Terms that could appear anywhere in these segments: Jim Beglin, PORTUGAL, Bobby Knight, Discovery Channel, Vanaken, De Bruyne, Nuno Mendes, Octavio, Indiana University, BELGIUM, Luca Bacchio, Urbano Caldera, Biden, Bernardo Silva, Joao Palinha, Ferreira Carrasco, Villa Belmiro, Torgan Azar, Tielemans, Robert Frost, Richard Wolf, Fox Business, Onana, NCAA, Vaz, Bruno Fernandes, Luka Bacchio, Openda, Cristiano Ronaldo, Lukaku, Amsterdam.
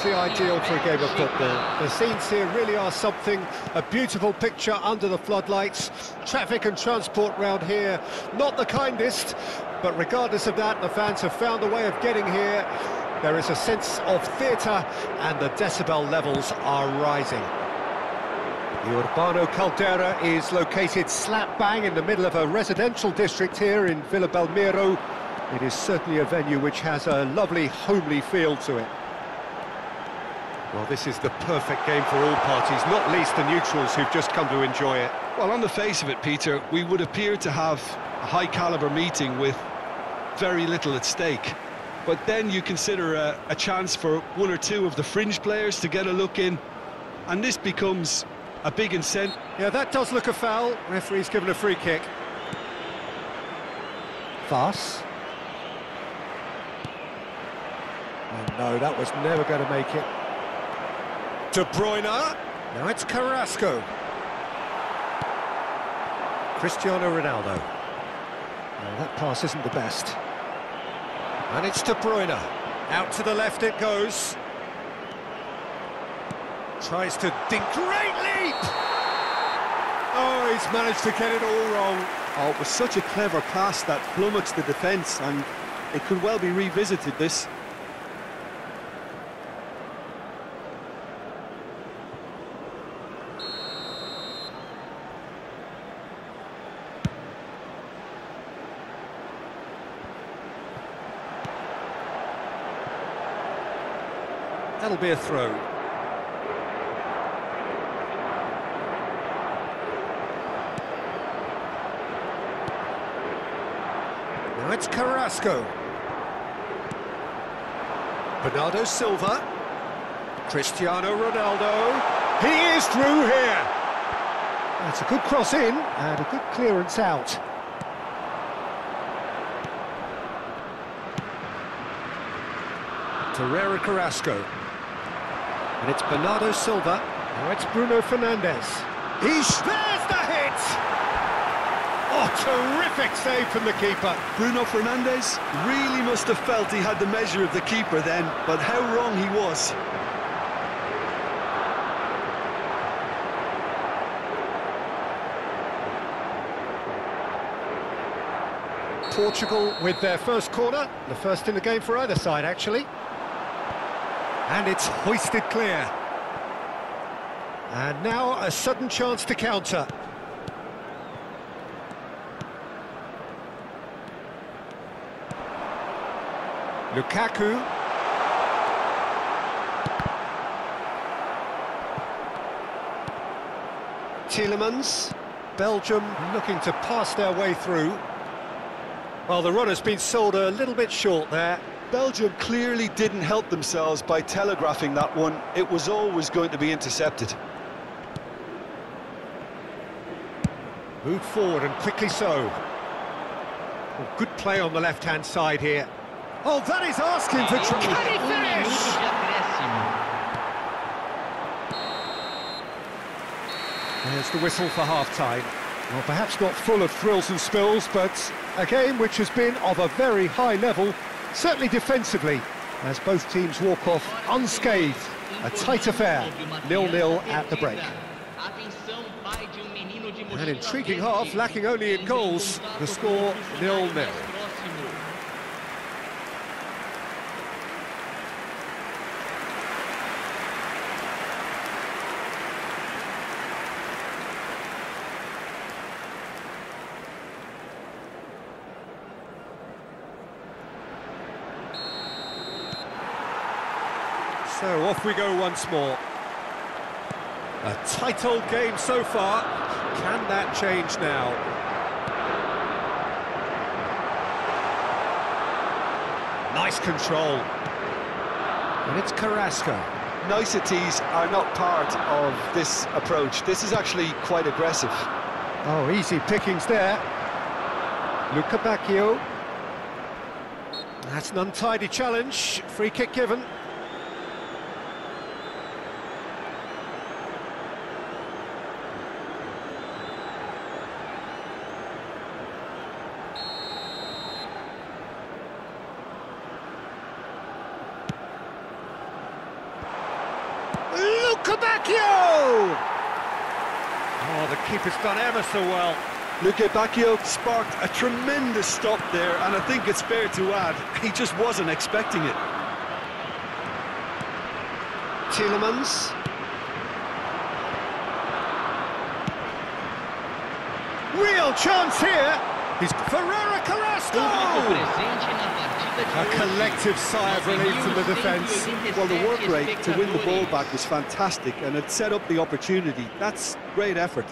exactly ideal for a game of football. The scenes here really are something, a beautiful picture under the floodlights. Traffic and transport round here, not the kindest, but regardless of that, the fans have found a way of getting here. There is a sense of theatre, and the decibel levels are rising. The Urbano Caldera is located slap bang in the middle of a residential district here in Villa Belmiro. It is certainly a venue which has a lovely homely feel to it. Well, this is the perfect game for all parties, not least the neutrals who've just come to enjoy it. Well, on the face of it, Peter, we would appear to have a high-caliber meeting with very little at stake. But then you consider a chance for one or two of the fringe players to get a look in, and this becomes a big incentive. Yeah, that does look a foul. Referee's given a free kick. Pass. Oh, no, that was never going to make it. De Bruyne. Now it's Carrasco. Cristiano Ronaldo. Now, that pass isn't the best. And it's De Bruyne. Out to the left it goes. Tries to dink, great leap! Oh, he's managed to get it all wrong. Oh, it was such a clever pass that plummets the defence, and it could well be revisited, this. That'll be a throw. It's Carrasco. Bernardo Silva. Cristiano Ronaldo. He is through here. That's a good cross in and a good clearance out. Ferreira Carrasco. And it's Bernardo Silva. Now it's Bruno Fernandes. There's the hit! Oh, terrific save from the keeper. Bruno Fernandes really must have felt he had the measure of the keeper then, but how wrong he was. Portugal with their first corner, the first in the game for either side, actually. And it's hoisted clear. And now a sudden chance to counter. Lukaku. Tielemans. Belgium looking to pass their way through. Well, the runner's been sold a little bit short there. Belgium clearly didn't help themselves by telegraphing that one. It was always going to be intercepted. Moved forward, and quickly so. Well, good play on the left-hand side here. Oh, that is asking for trouble. Can he finish? There's the whistle for half-time. Well, perhaps not full of thrills and spills, but a game which has been of a very high level, certainly defensively, as both teams walk off unscathed. A tight affair, 0-0 at the break. An intriguing half, lacking only in goals. The score, 0-0. So off we go once more. A tight old game so far. Can that change now? Nice control. And it's Carrasco. Niceties are not part of this approach. This is actually quite aggressive. Oh, easy pickings there. Luca Bacchio. That's an untidy challenge. Free kick given. Luka Bacchio! Oh, the keeper's done ever so well. Luka Bacchio sparked a tremendous stop there, and I think it's fair to add, he just wasn't expecting it. Tielemans. Real chance here. He's Ferreira Carrasco. A collective sigh of relief from the defence. Well, the work rate to win the ball back was fantastic, and it set up the opportunity. That's great effort.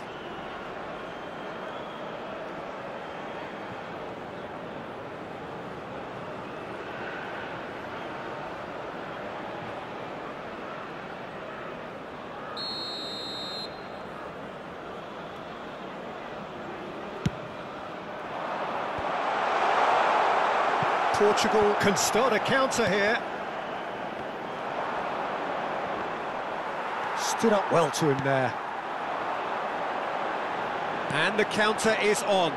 Portugal can start a counter here. Stood up well to him there. And the counter is on.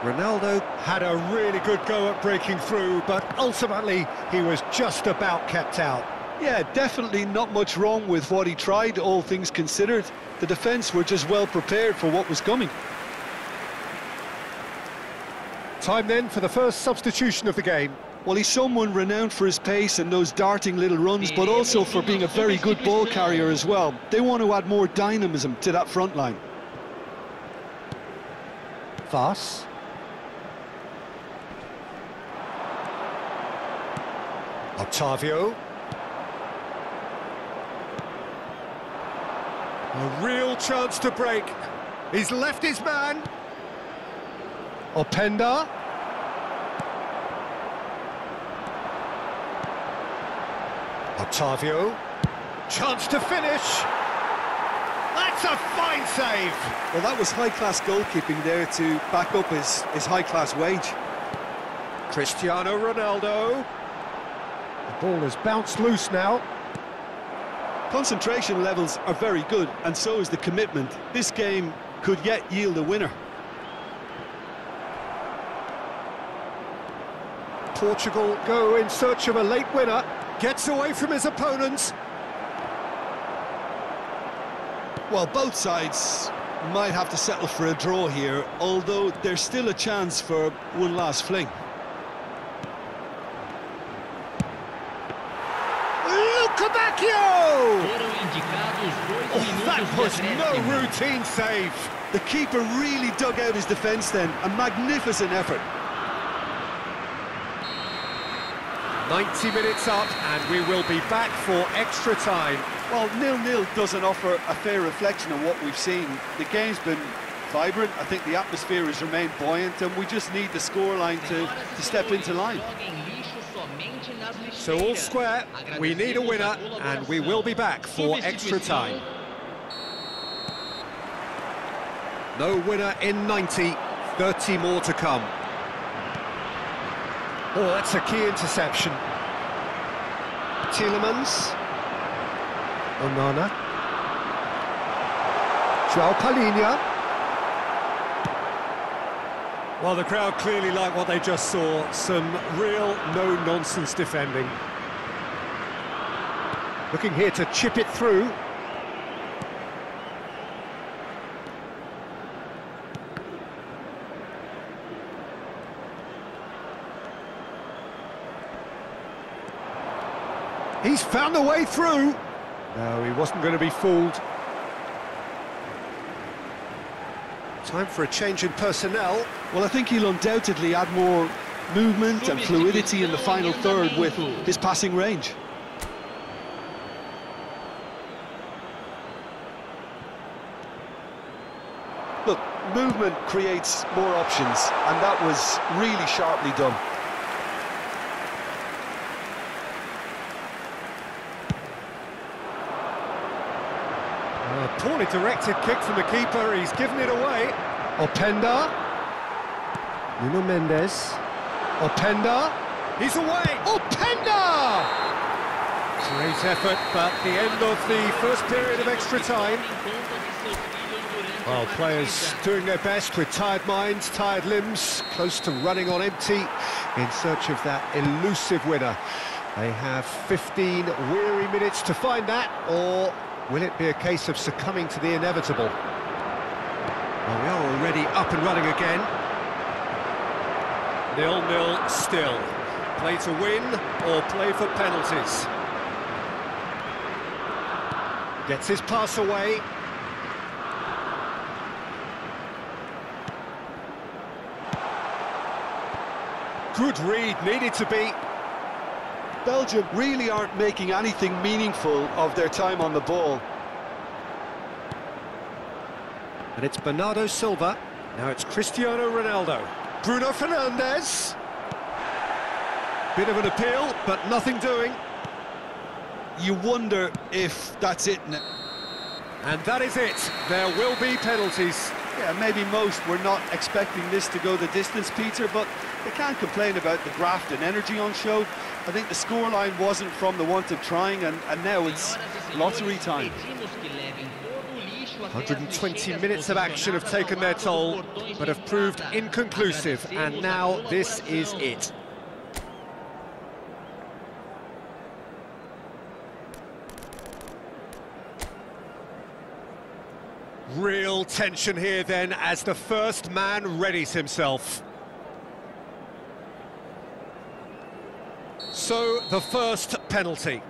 Ronaldo had a really good go at breaking through, but ultimately he was just about kept out. Yeah, definitely not much wrong with what he tried, all things considered. The defence were just well prepared for what was coming. Time then for the first substitution of the game. Well, he's someone renowned for his pace and those darting little runs, but also for being a very good ball carrier as well. They want to add more dynamism to that front line. Vaz. Octavio. A real chance to break. He's left his man. Openda. Octavio. Chance to finish. That's a fine save. Well, that was high-class goalkeeping there to back up his high-class wage. Cristiano Ronaldo. The ball is bounced loose now. Concentration levels are very good, and so is the commitment. This game could yet yield a winner. Portugal go in search of a late winner, gets away from his opponents. Well, both sides might have to settle for a draw here, although there's still a chance for one last fling. Luka Bacchio! Oh, that was no routine save. The keeper really dug out his defence then, a magnificent effort. 90 minutes up, and we will be back for extra time. Well, 0-0 doesn't offer a fair reflection of what we've seen. The game's been vibrant, I think the atmosphere has remained buoyant, and we just need the scoreline to step into line. So all square, we need a winner, and we will be back for extra time. No winner in 90, 30 more to come. Oh, that's a key interception. Tielemans. Onana. Joao Palinha. Well, the crowd clearly like what they just saw. Some real no-nonsense defending. Looking here to chip it through. He's found a way through. No, he wasn't going to be fooled. Time for a change in personnel. Well, I think he'll undoubtedly add more movement and fluidity in the final third with his passing range. Look, movement creates more options, and that was really sharply done. Poorly directed kick from the keeper, he's given it away. Openda. Nuno Mendes. Openda. He's away. Openda! Great effort, but the end of the first period of extra time. Well, players doing their best with tired minds, tired limbs, close to running on empty in search of that elusive winner. They have 15 weary minutes to find that, or will it be a case of succumbing to the inevitable? Well, we are already up and running again. 0-0 still. Play to win or play for penalties. Gets his pass away. Good read, needed to be. Belgium really aren't making anything meaningful of their time on the ball. And it's Bernardo Silva. Now it's Cristiano Ronaldo. Bruno Fernandes. Bit of an appeal, but nothing doing. You wonder if that's it. And that is it. There will be penalties. Yeah, maybe most were not expecting this to go the distance, Peter, but they can't complain about the graft and energy on show. I think the scoreline wasn't from the want of trying, and now it's lottery time. 120 minutes of action have taken their toll, but have proved inconclusive, and now this is it. Real tension here then, as the first man readies himself. So, the first penalty.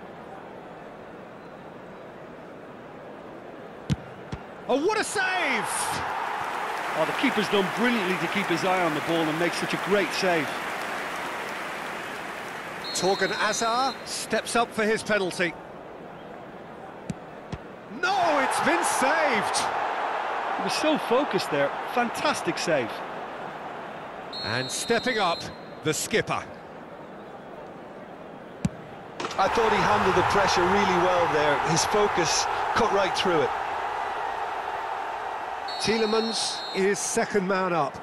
Oh, what a save! Oh, the keeper's done brilliantly to keep his eye on the ball and make such a great save. Torgan Azar steps up for his penalty. No, it's been saved! He was so focused there. Fantastic save. And stepping up, the skipper. I thought he handled the pressure really well there. His focus cut right through it. Tielemans is second man up.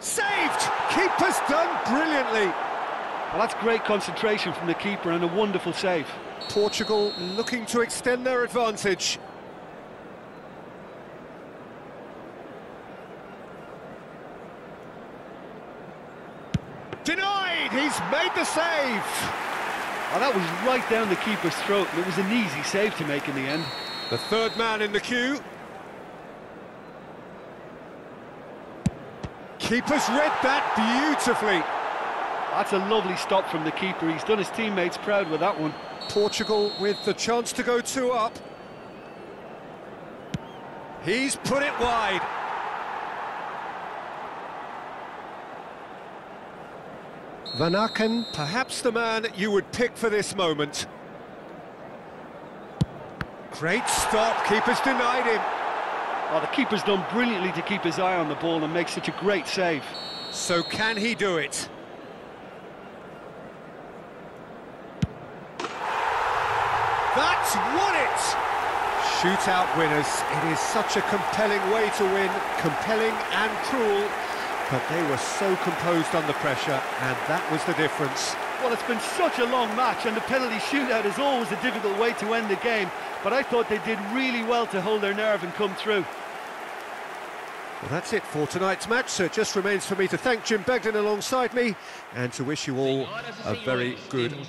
Saved! Keeper's done brilliantly. Well, that's great concentration from the keeper and a wonderful save. Portugal looking to extend their advantage. Denied! He's made the save! Oh, that was right down the keeper's throat, and it was an easy save to make in the end. The third man in the queue. Keeper's read that beautifully. That's a lovely stop from the keeper. He's done his teammates proud with that one. Portugal with the chance to go 2 up. He's put it wide. Vanaken, perhaps the man you would pick for this moment. Great stop, keeper's denied him. Oh, the keeper's done brilliantly to keep his eye on the ball and make such a great save. So can he do it? That's won it! Shootout winners, it is such a compelling way to win, compelling and cruel. But they were so composed under pressure, and that was the difference. Well, it's been such a long match, and the penalty shootout is always a difficult way to end the game. But I thought they did really well to hold their nerve and come through. Well, that's it for tonight's match, so it just remains for me to thank Jim Beglin alongside me, and to wish you all a very good